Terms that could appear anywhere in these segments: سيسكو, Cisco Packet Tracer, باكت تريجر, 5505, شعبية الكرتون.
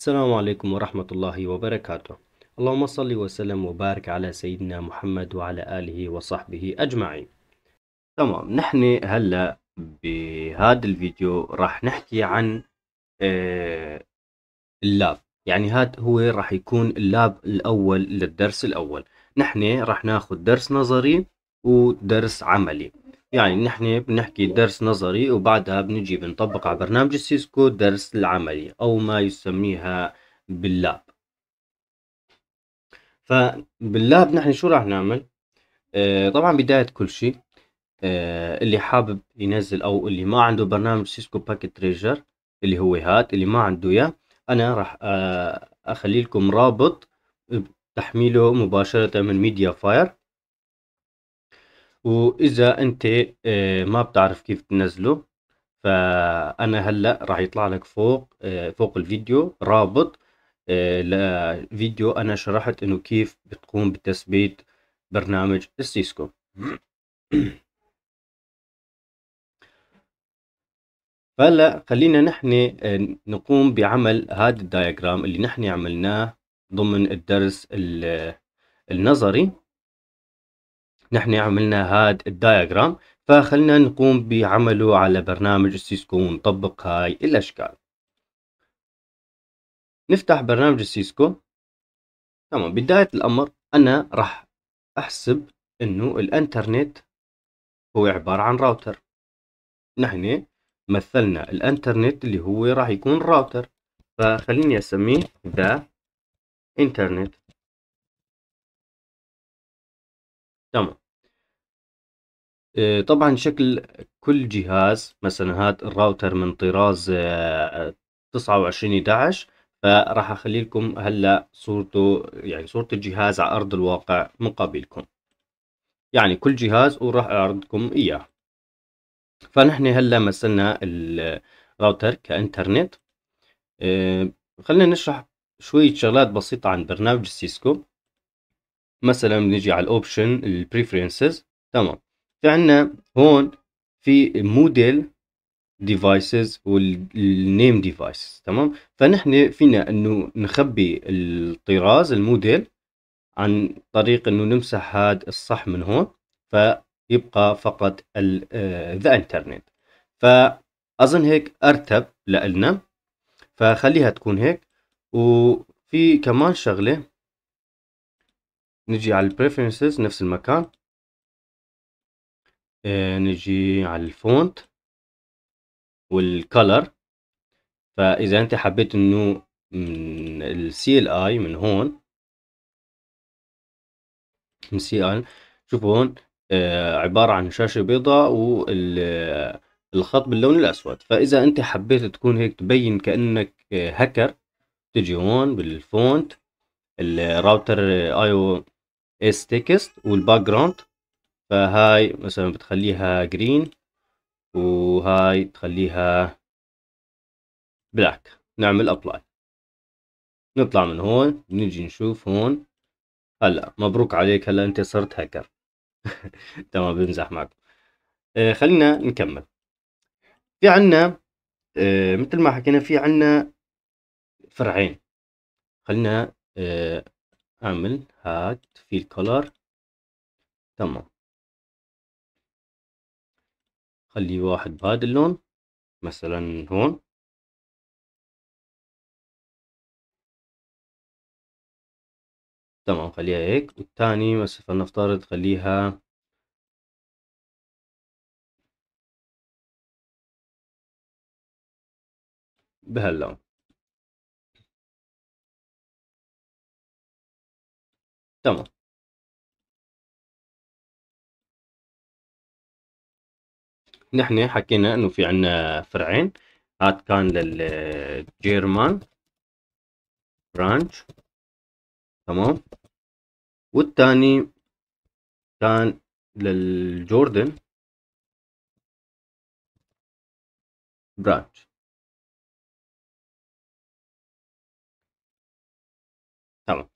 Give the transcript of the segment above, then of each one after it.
السلام عليكم ورحمة الله وبركاته. اللهم صل وسلم وبارك على سيدنا محمد وعلى آله وصحبه أجمعين. تمام، نحن هلأ بهذا الفيديو راح نحكي عن اللاب، يعني هذا هو راح يكون اللاب الأول للدرس الأول. نحن راح ناخذ درس نظري ودرس عملي، يعني نحن بنحكي درس نظري وبعدها بنجي بنطبق على برنامج السيسكو درس العملي أو ما يسميها باللاب. فباللاب نحن شو راح نعمل؟ طبعا بداية كل شيء اللي حابب ينزل أو اللي ما عنده برنامج سيسكو باكت تريجر اللي هو هاد، اللي ما عنده إياه أنا راح أخلي لكم رابط تحميله مباشرة من ميديا فاير، وإذا أنت ما بتعرف كيف تنزله فأنا هلأ راح يطلع لك فوق الفيديو رابط لفيديو أنا شرحت إنه كيف بتقوم بتثبيت برنامج السيسكو. فهلا خلينا نحن نقوم بعمل هذا الدايجرام اللي نحن عملناه ضمن الدرس النظري. نحن عملنا هذا الدايجرام، فخلينا نقوم بعمله على برنامج السيسكو ونطبق هاي الاشكال. نفتح برنامج السيسكو. تمام، بداية الامر انا راح احسب انه الانترنت هو عبارة عن راوتر. نحن مثلنا الانترنت اللي هو راح يكون راوتر، فخليني اسميه ذا انترنت. تمام، طبعا شكل كل جهاز، مثلا هذا الراوتر من طراز 2911، فراح اخلي لكم هلا صورته، يعني صورة الجهاز على ارض الواقع مقابلكم، يعني كل جهاز وراح اعرض لكم اياه. فنحن هلا مثلنا الراوتر كانترنت. خلينا نشرح شوية شغلات بسيطة عن برنامج السيسكو. مثلا بنجي على الاوبشن البريفرنسز. تمام، في عنا هون في موديل ديفايسز والنيم ديفايسز. تمام، فنحن فينا انه نخبي الطراز الموديل عن طريق انه نمسح هذا الصح من هون، فيبقى فقط ذا انترنت. فاظن هيك ارتب لنا، فخليها تكون هيك. وفي كمان شغله، نجي على البريفرنسز نفس المكان، نجي على الفونت والكلر. فاذا انت حبيت انه من السي ال اي من هون، من سي ال، شوفوا هون عباره عن شاشه بيضاء والخط باللون الاسود. فاذا انت حبيت تكون هيك تبين كانك هاكر، تجي هون بالفونت، الراوتر اي او اس تكست والباك جراوند. فهاي مثلا بتخليها جرين وهاي بتخليها بلاك، نعمل ابلاي. نطلع من هون نيجي نشوف هون. هلا مبروك عليك، هلا انت صرت هاكر. تمام، بمزح معكم. خلينا نكمل. في عنا مثل ما حكينا في عنا فرعين. خلينا اعمل هاد في الكولر. تمام، خلي واحد بهذا اللون مثلا هون. تمام، خليها هيك. والثاني مثلا نفترض خليها بهاللون. تمام، نحن حكينا انه في عنا فرعين. هاد كان للجيرمان برانش. تمام، والتاني كان للجوردن برانش. تمام،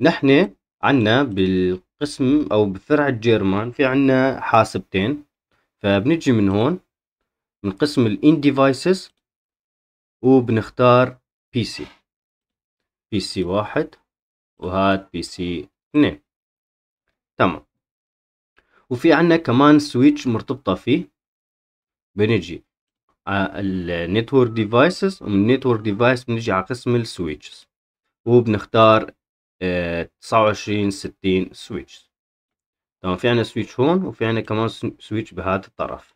نحن عنا بالقسم او بفرع الجيرمان في عنا حاسبتين. فبنجي من هون من قسم الان ديفايسز وبنختار بي سي 1 وهاد بي سي 2. تمام. وفي عنا كمان سويتش مرتبطة فيه. بنجي على النتورك ديفايسز، ومن النتورك ديفايس بنجي على قسم السويتشز وبنختار 2960 سويتش. تمام. في عنا سويتش هون وفي عنا كمان سويتش بهذا الطرف.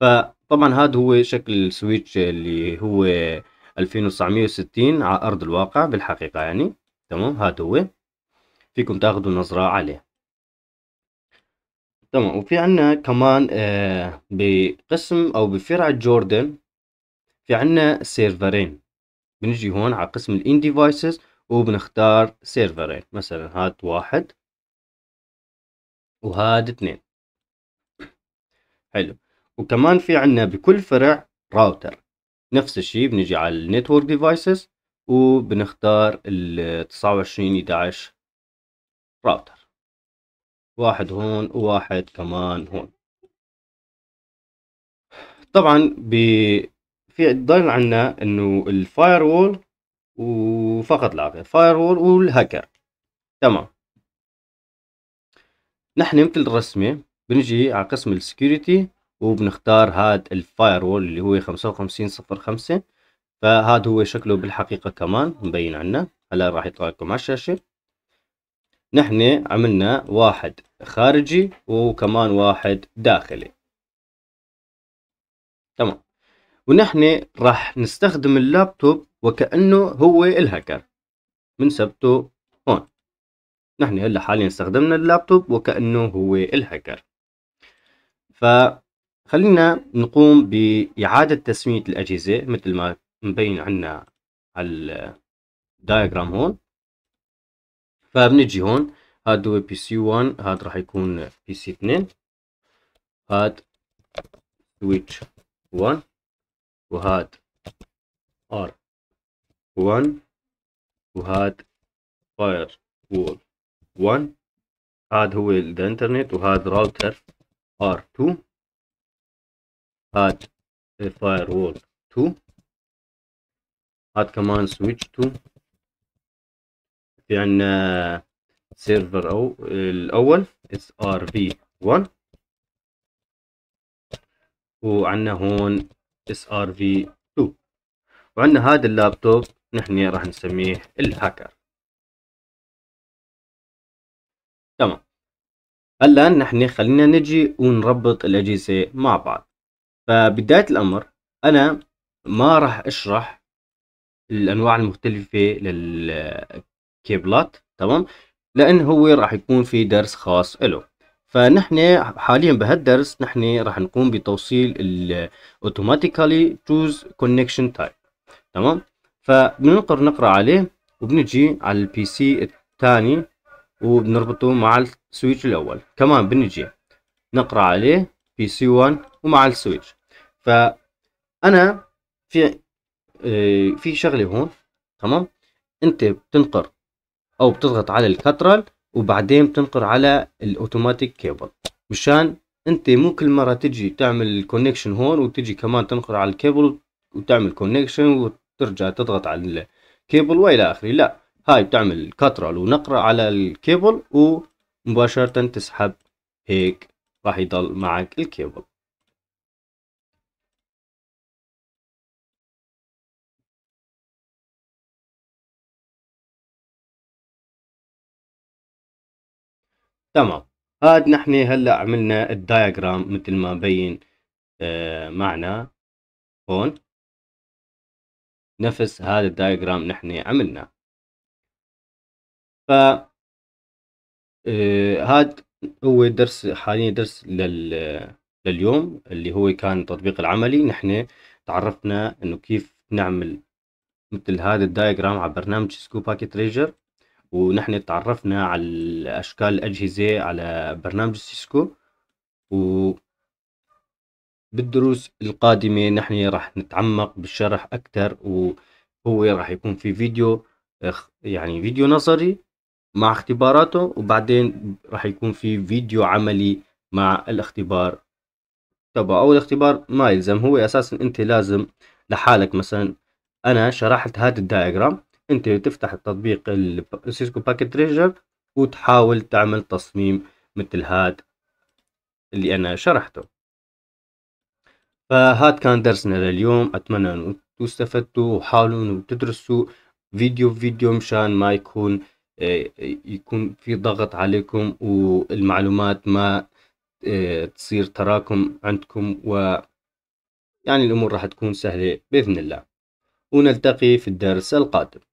فطبعا هذا هو شكل السويتش اللي هو 2960 على ارض الواقع بالحقيقة يعني. تمام. هذا هو، فيكم تاخذوا نظرة عليه. تمام. وفي عنا كمان بقسم او بفرع جوردن في عنا سيرفرين. بنجي هون على قسم الان ديفايسز وبنختار سيرفرين، مثلا هاد 1 وهاد 2. حلو. وكمان في عنا بكل فرع راوتر نفس الشيء. بنجي على النتورك ديفايسز وبنختار ال 2911 راوتر، 1 هون و1 كمان هون. طبعا في ضل عنا انه الفاير وول وفقط لا غير، فاير وول والهاكر. تمام. نحن مثل الرسمة بنجي على قسم السكيورتي وبنختار هاد الفاير وول اللي هو 5505. فهذا هو شكله بالحقيقة كمان مبين عنا. هلا راح يطلع لكم على الشاشة. نحن عملنا 1 خارجي وكمان 1 داخلي. تمام. ونحن راح نستخدم اللابتوب وكأنه هو الهاكر، بنثبته هون. نحن هلا حاليا استخدمنا اللابتوب وكأنه هو الهاكر. فخلينا نقوم بإعادة تسمية الأجهزة مثل ما مبين عنا على الدايجرام هون. فبنجي هون هاد هو بي سي 1، هاد راح يكون بي سي 2، هاد سويتش 1 وهاد ار 1 وهاد فاير وول 1. هاد هو الانترنت وهاد راوتر ار 2، هاد فاير وول 2، هاد كمان سويتش 2. في عنا سيرفر او الاول اس ار في 1، وعنا هون اس ار في 2، وعنا هذا اللابتوب نحن راح نسميه الهاكر. تمام. هلا نحن خلينا نجي ونربط الاجهزة مع بعض. فبداية الامر انا ما راح اشرح الانواع المختلفة كيبلات. تمام. لان هو راح يكون في درس خاص له. فنحن حاليا بهالدرس نحن راح نقوم بتوصيل ال automatically choose connection type. تمام. فبنقدر نقرا عليه وبنجي على البي سي الثاني وبنربطه مع السويتش الاول. كمان بنجي نقرا عليه بي سي 1 ومع السويتش. فانا في شغله هون. تمام. انت بتنقر او بتضغط على الكترال وبعدين بتنقر على الاوتوماتيك كيبل، مشان انت مو كل مره تجي تعمل الكونكشن هون وتجي كمان تنقر على الكيبل وتعمل كونكشن وترجع تضغط على الكيبل والى اخره. لا، هاي بتعمل كترال ونقرة على الكيبل ومباشره تسحب، هيك راح يضل معك الكيبل. تمام. هاد نحن هلا عملنا الدايجرام مثل ما مبين معنا هون. نفس هذا الدايجرام نحن عملنا. ف هاد هو درس حاليا، درس لليوم اللي هو كان التطبيق العملي. نحن تعرفنا انه كيف نعمل مثل هذا الدايجرام على برنامج سيسكو باكيت تريجر، ونحن تعرفنا على أشكال الأجهزة على برنامج سيسكو. وبالدروس القادمة نحن راح نتعمق بالشرح أكثر، وهو راح يكون في فيديو يعني فيديو نظري مع اختباراته، وبعدين راح يكون في فيديو عملي مع الاختبار تبعه. أو الاختبار ما يلزم، هو أساسا أنت لازم لحالك مثلا انا شرحت هذا الدايجرام. انت تفتح التطبيق السيسكو باكيت تريجر وتحاول تعمل تصميم مثل هذا اللي انا شرحته. فهاد كان درسنا لليوم، اتمنى انو انتو استفدتوا، وحاولوا انو تدرسوا فيديو بفيديو مشان ما يكون في ضغط عليكم والمعلومات ما تصير تراكم عندكم، و يعني الامور راح تكون سهلة باذن الله. ونلتقي في الدرس القادم.